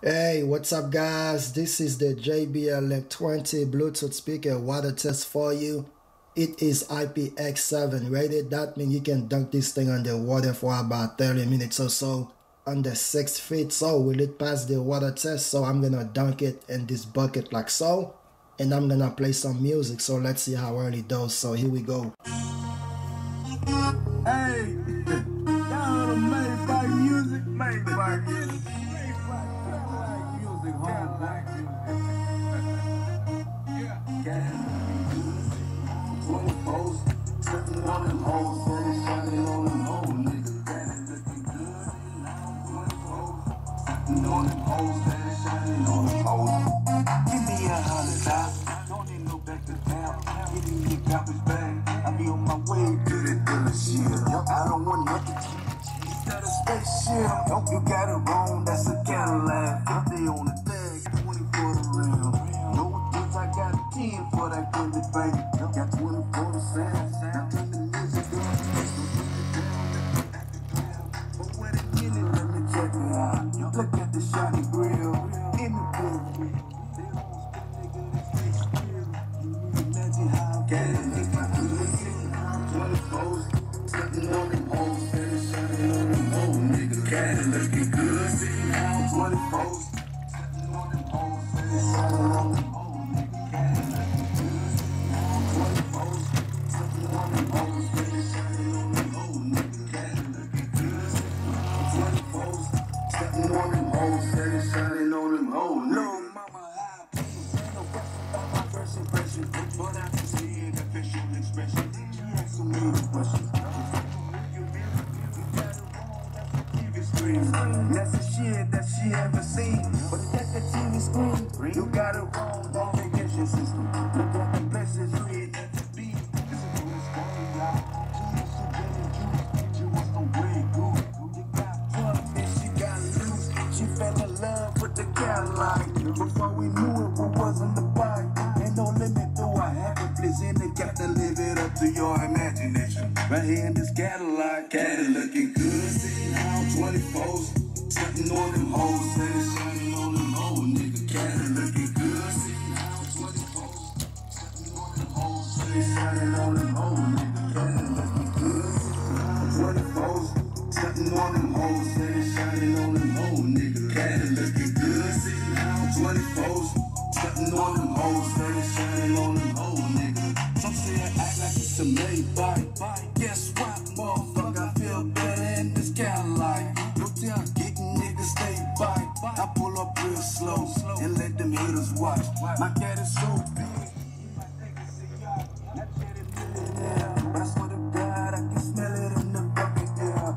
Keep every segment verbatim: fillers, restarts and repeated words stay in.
Hey, what's up guys? This is the J B L Link twenty Bluetooth speaker water test for you. It is I P X seven rated. That means you can dunk this thing on the water for about thirty minutes or so under six feet. So will it pass the water test? So I'm gonna dunk it in this bucket like so, and I'm gonna play some music. So let's see how early it does. So here we go. Hey, y'all made by music, made by music. On the post, that is shining on the post. Give me a hundred thousand, don't need no back to town. Give me a garbage bag, I'll be on my way to the dealership. I don't want nothing cheap, you got a spaceship. Nope, you got it wrong, that's a Cadillac. If they on the tag, twenty for the rim. No goods, I got a ten for that Bentley, baby. Got twenty for the sand, now turn the music down. Look at the shiny grill in the building. They always think they got a face grill. You imagine how I get it. If I could listen, I'm twenty-four. Sitting on them hoes, and it's shining on them hoes. Nigga, got it looking good. Sitting on twenty-four. Sitting on them hoes, and it's shining on them hoes. Nigga, got it looking good. Sitting on twenty-four. Sitting on them hoes, and it's shining on them hoes. Nigga, got it looking good. Sitting on twenty-four. Sitting on them hoes, and it's shining on them hoes. No, mama, high please. Ain't no question about my first impression, but I can see in the facial expression. You ask so many questions. You got it wrong, that's a T V screen. That's the shit that she ever seen. But that's the T V screen. You got it wrong, don't forget your system. Look at the blessings, read that to be. This is who it's going, y'all. Jesus, you better choose. You was no way, good. You got drunk, and she got loose. She fell in love with the Cadillac. Before we knew it, we wasn't the bike. Ain't no limit to our happiness. And they got to live it up to your imagination. Right here in this Cadillac, Caddy looking good. Sitting on twenty-fours, sitting on them hoes, and it's shining on them hoes, nigga. Caddy looking good. Sitting on twenty-fours, sitting on them hoes, and it's shining on them hoes, nigga. Caddy looking good. Sitting on twenty-fours. Sitting on them hoes, and it's shining on them hoes, nigga. Caddy looking good. Sitting on twenty-fours. Sitting on them hoes, and it's shining on them hoes, nigga. Some say I act like it's a Maybach. Guess what, motherfucker? I feel better in this Cadillac. Look down, getting niggas stay by. I pull up real slow and let them haters watch. My cat is so big, he might take a cigar. That shit is millionaire, but I swear to God, I can smell it in the bucket, yeah.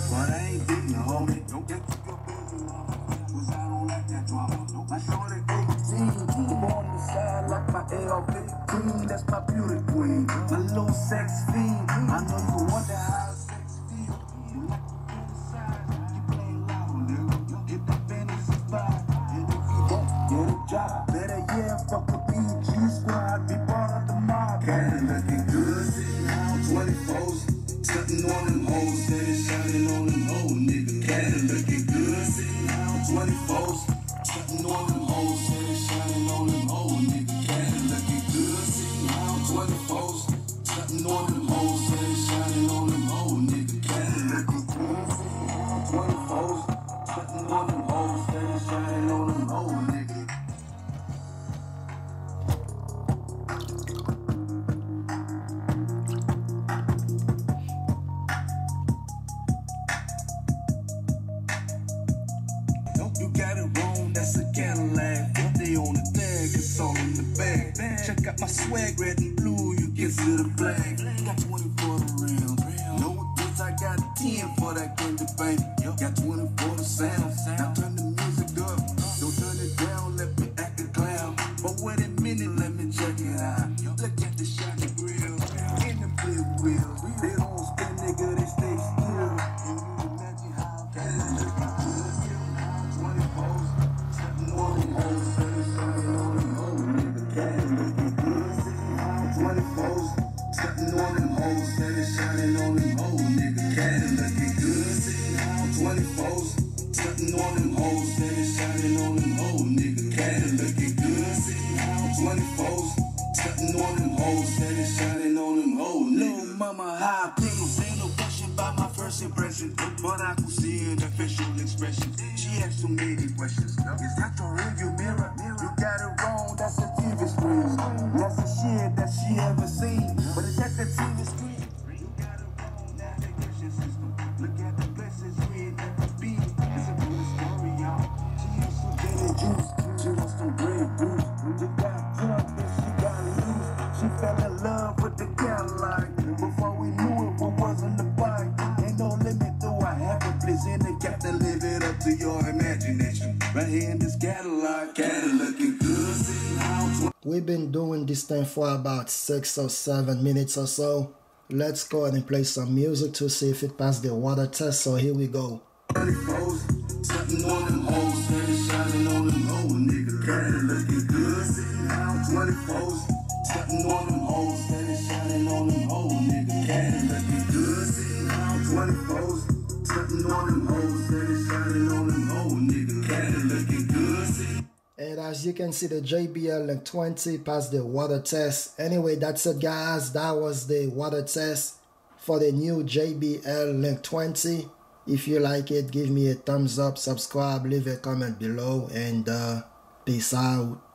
But I ain't beating, homie. Don't get too good, baby, cause I don't like that drama. My shorty eighteen, I'm on the side like my A R fifteen. That's my beauty queen, my little sex fiend. I know you wonder how sex feels. You like to feel the size, you playing loud, nigga. You get the fantasy vibe, and if you don't get a job, better yeah, fuck with B G Squad, be part of the mob. Can't let it good, sitting on twenty-fours. Sitting on them hoes, and it's shining on them hoes, nigga. Caddy looking good, sitting on twenty-fours. Sitting on them hoes, and it's shining on them hoes, nigga. Caddy looking good, sitting on twenty-fours. Sitting on them hoes, and it's shining on them hoes, nigga. Caddy looking good, sitting on twenty-fours. Sitting on them hoes, and it's shining on them hoes, nigga. That's a Cadillac, what they on the tag, it's all in the bag. Check out my swag, red and blue, you get to the flag. Got twenty for the rim, no goods, I got ten for that Bentley, baby. Got twenty for the sound, now turn the music up. Don't turn it down, let me act a clown. But wait a minute, let me check it out. Look at the shiny grill, in the big wheel. They don't spin, nigga, they stay still. Can you imagine how Caddy looking? Sitting on them hoes, and it's shining on them hoes. them hoes, steady shining on them old niggas. Caddy looking good, sitting out twenty-fours. Stunting on them hoes, steady shining on them old niggas. Little mama high pickles, ain't no question about my first impression, but I could see an official expression. She asked too many questions. Is that your rearview mirror? You got it wrong, that's a T V screen. That's the shit that she ever seen, but it's at the T V screen. Look at the blessings we ain't never been. It's a good story, y'all. She used to get it juice. She wants some red goose. She got drunk and she got loose. She fell in love with the Cadillac. Before we knew it, we wasn't the bike. Ain't no limit to what happened. Please in the cap to live it up to your imagination. Right here in this Cadillac, Cadillac looking good, sitting out. We've been doing this thing for about six or seven minutes or so. Let's go ahead and play some music to see if it passed the water test, so here we go. And as you can see, the J B L Link twenty passed the water test. Anyway, that's it guys. That was the water test for the new J B L Link twenty. If you like it, give me a thumbs up, subscribe, leave a comment below, and uh, peace out.